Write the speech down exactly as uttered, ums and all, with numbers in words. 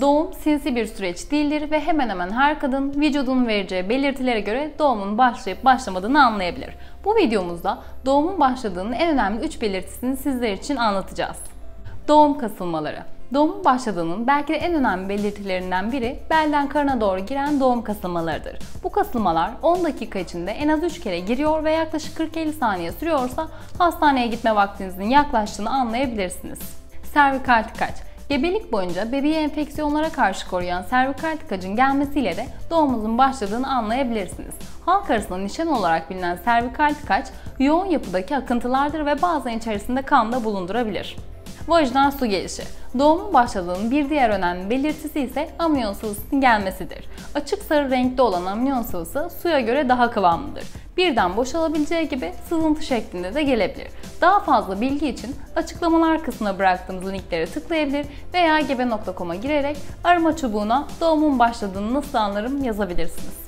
Doğum sinsi bir süreç değildir ve hemen hemen her kadın vücudun vereceği belirtilere göre doğumun başlayıp başlamadığını anlayabilir. Bu videomuzda doğumun başladığının en önemli üç belirtisini sizler için anlatacağız. Doğum kasılmaları. Doğumun başladığının belki de en önemli belirtilerinden biri belden karına doğru giren doğum kasılmalarıdır. Bu kasılmalar on dakika içinde en az üç kere giriyor ve yaklaşık kırk elli saniye sürüyorsa hastaneye gitme vaktinizin yaklaştığını anlayabilirsiniz. Servikal tıkaç. Gebelik boyunca bebeği enfeksiyonlara karşı koruyan servikal tıkacın gelmesiyle de doğumunuzun başladığını anlayabilirsiniz. Halk arasında nişan olarak bilinen servikal tıkaç yoğun yapıdaki akıntılardır ve bazen içerisinde kan da bulundurabilir. Vajinal su gelişi. Doğumun başladığının bir diğer önemli belirtisi ise amniyon sıvısının gelmesidir. Açık sarı renkte olan amniyon sıvısı suya göre daha kıvamlıdır. Birden boşalabileceği gibi sızıntı şeklinde de gelebilir. Daha fazla bilgi için açıklamalar kısmına bıraktığımız linklere tıklayabilir veya gebe nokta com'a girerek arama çubuğuna "Doğumun başladığını nasıl anlarım?" yazabilirsiniz.